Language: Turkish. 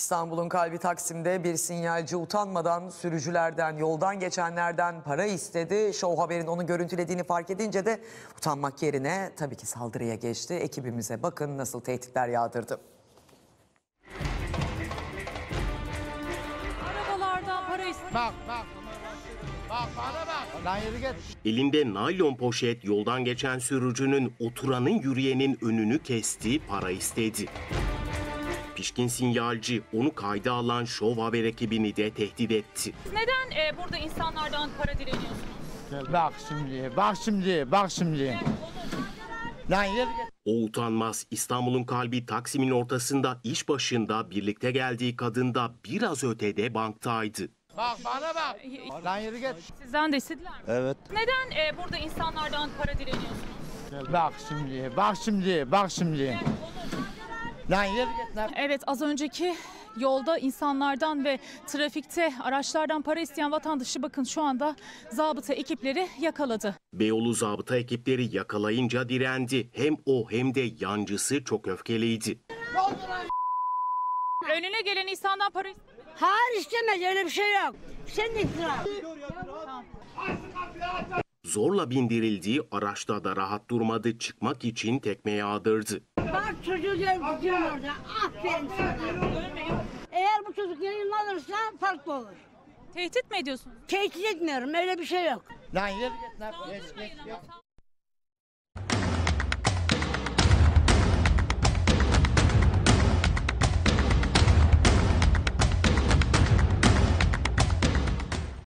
İstanbul'un kalbi Taksim'de bir sinyalci utanmadan sürücülerden, yoldan geçenlerden para istedi. Show Haber'in onu görüntülediğini fark edince de utanmak yerine tabii ki saldırıya geçti. Ekibimize bakın nasıl tehditler yağdırdı. Arabalardan para istedi. Bak. Elinde naylon poşet yoldan geçen sürücünün, oturanın, yürüyenin önünü kestiği para istedi. Pişkin sinyalci onu kayda alan Show Haber ekibini de tehdit etti. Neden burada insanlardan para direniyorsunuz? Bak şimdi. O utanmaz İstanbul'un kalbi Taksim'in ortasında, iş başında, birlikte geldiği kadın da biraz ötede banktaydı. Bak. Lan yürü git. Sizden de istediler mi? Evet. Neden burada insanlardan para direniyorsunuz? Bak şimdi. Lan yürü git lan. Evet, az önceki yolda insanlardan ve trafikte araçlardan para isteyen vatandaşı bakın şu anda zabıta ekipleri yakaladı. Beyoğlu zabıta ekipleri yakalayınca direndi. Hem o hem de yancısı çok öfkeliydi. Önüne gelen insandan para istedim. Hayır, istemez, öyle bir şey yok. Sen de itiraf. Zorla bindirildiği araçta da rahat durmadı. Çıkmak için tekme yağdırdı. Bak çocuğu gidiyor orada. Aferin sana. Eğer bu çocuk yayınlanırsa farklı olur. Tehdit mi ediyorsun? Tehdit etmiyorum, öyle bir şey yok. Lan yürü git lan.